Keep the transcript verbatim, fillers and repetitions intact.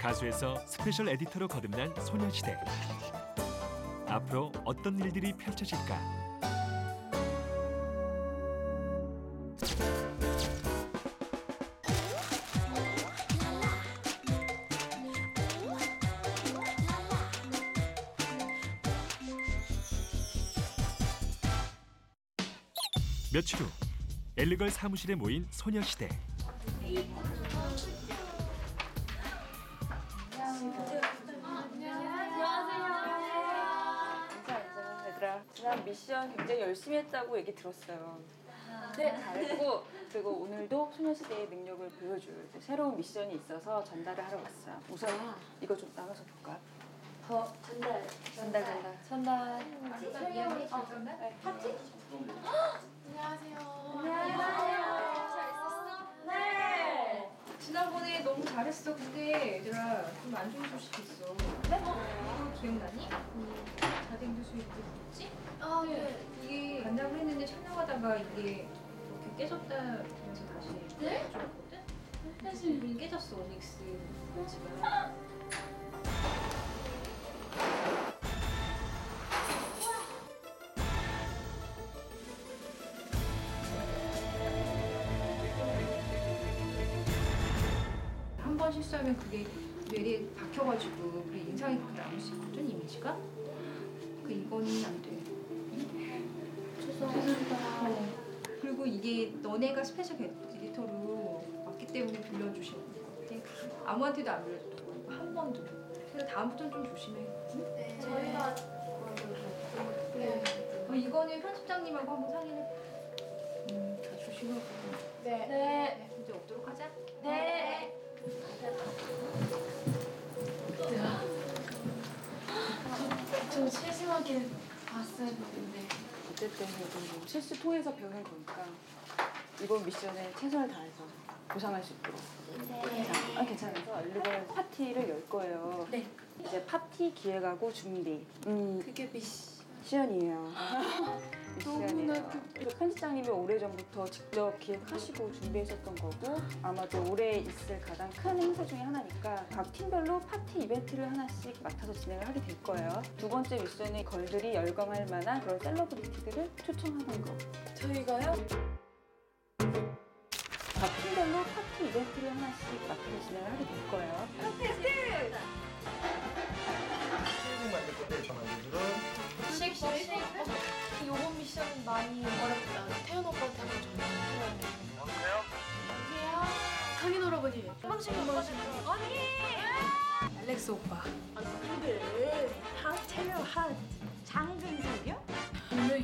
가수에서 스페셜 에디터로 거듭난 소녀시대. 앞으로 어떤 일들이 펼쳐질까? 며칠 후 엘리걸 사무실에 모인 소녀시대. 지난 미션 굉장히 열심히 했다고 얘기 들었어요. 네, 잘했고 그리고 오늘도 소녀시대의 능력을 보여줄 새로운 미션이 있어서 전달을 하러 왔어요. 우선 이거 좀 나눠서 볼까? 어, 전달, 전달, 전달, 전달. 설명이 전달? 파티? 안녕하세요. 안녕하세요. 잘했었어? 네. 지난번에 너무 잘했어. 근데 얘들아 좀 안 좋은 소식이 있어. 네? 어? 이거 기억나니? 응. 자대인 교수 이거 뭐지? 아, 네. 이게 간다고 했는데 촬영하다가 이게 이렇게 깨졌다면서 다시 네? 해줬거든? 사실 이게 깨졌어, 오닉스. 지금. 한 번 실수하면 그게 뇌리에 박혀가지고 그래 인상이 그렇게 남을 수 있거든, 이미지가? 이거는 안 돼. 죄송합니다. 어. 그리고 이게 너네가 스페셜 에디터로 왔기 때문에 빌려주신 거예요. 아무한테도 안 빌려줬던 거예요. 한 번도. 그래서 다음부터는 좀 조심해. 응? 네. 저희가 네. 어, 이거는 편집장님하고 한번 상의를. 음, 다 조심하고. 네. 네. 네. 이제 없도록 하자. 네. 네. 네. 좀 실수하게 봤어야 했는데 어쨌든 뭐 실수 토해서 배우는 거니까 이번 미션에 최선을 다해서 보상할 수 있도록 네. 아, 괜찮아서 엘리걸 파티를 열 거예요. 네. 이제 파티 기획하고 준비 음, 그게 미션이에요. 미션이에요. 편집장님이 오래전부터 직접 기획하시고 준비하셨던 거고 아마도 올해 있을 가장 큰 행사 중에 하나니까 각 팀별로 파티 이벤트를 하나씩 맡아서 진행을 하게 될 거예요. 두 번째 미션은 걸들이 열광할 만한 그런 셀러브리티들을 초청하는 거. 저희가요? 각 팀별로 파티 이벤트를 하나씩 맡아서 진행을 하게 될 거예요. 파티! 만들 건데 만들어. 식 머리색. 요번 미션 많이 어렵다. 태연 오빠한테 한번 전화 해봐야 돼. 여보세요? 여보세요? 강인 오라버니. 한방씩 한방씩. 언니. 알렉스 오빠. 아 근데 핫, 태연 핫. 장근석이요? 네.